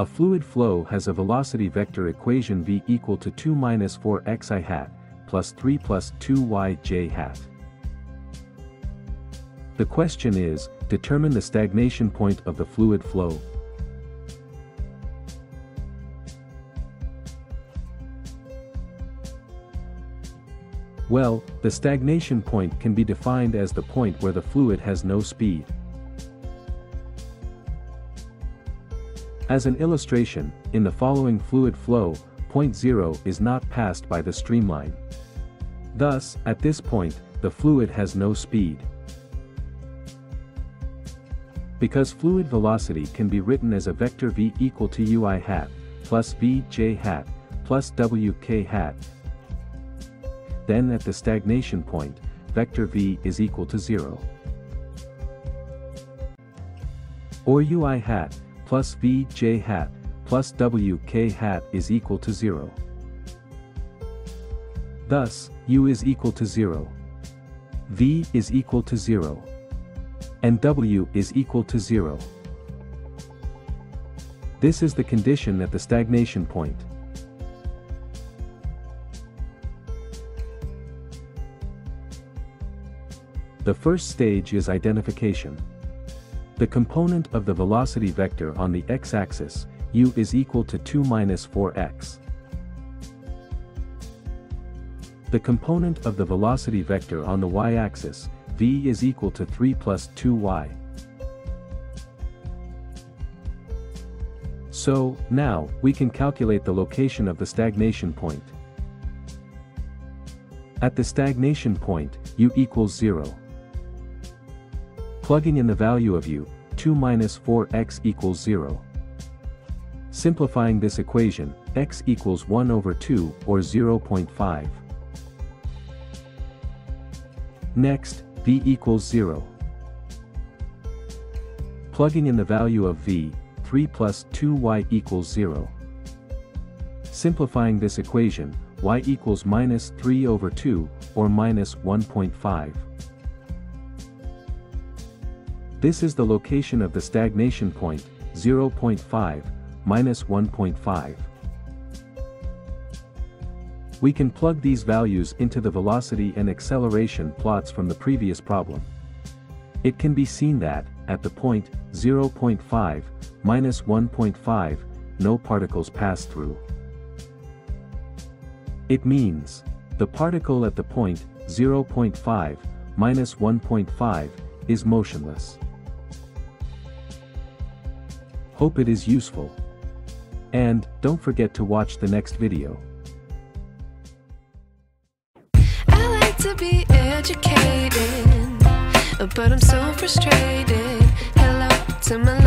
A fluid flow has a velocity vector equation v equal to 2 minus 4xi hat, plus 3 plus 2yj hat. The question is, determine the stagnation point of the fluid flow. Well, the stagnation point can be defined as the point where the fluid has no speed. As an illustration, in the following fluid flow, point 0 is not passed by the streamline. Thus, at this point, the fluid has no speed. Because fluid velocity can be written as a vector v equal to ui hat, plus vj hat, plus wk hat, then at the stagnation point, vector v is equal to 0. Or ui hat, plus vj hat, plus wk hat is equal to 0. Thus, u is equal to 0. v is equal to 0. And w is equal to 0. This is the condition at the stagnation point. The first stage is identification. The component of the velocity vector on the x-axis, u is equal to 2 minus 4x. The component of the velocity vector on the y-axis, v is equal to 3 plus 2y. So, now, we can calculate the location of the stagnation point. At the stagnation point, u equals 0. Plugging in the value of u, 2 minus 4x equals 0. Simplifying this equation, x equals 1 over 2, or 0.5. Next, v equals 0. Plugging in the value of v, 3 plus 2y equals 0. Simplifying this equation, y equals minus 3 over 2, or minus 1.5. This is the location of the stagnation point, 0.5, minus 1.5. We can plug these values into the velocity and acceleration plots from the previous problem. It can be seen that, at the point, 0.5, minus 1.5, no particles pass through. It means, the particle at the point, 0.5, minus 1.5, is motionless. Hope it is useful. And, don't forget to watch the next video. I like to be educated, but I'm so frustrated. Hello to my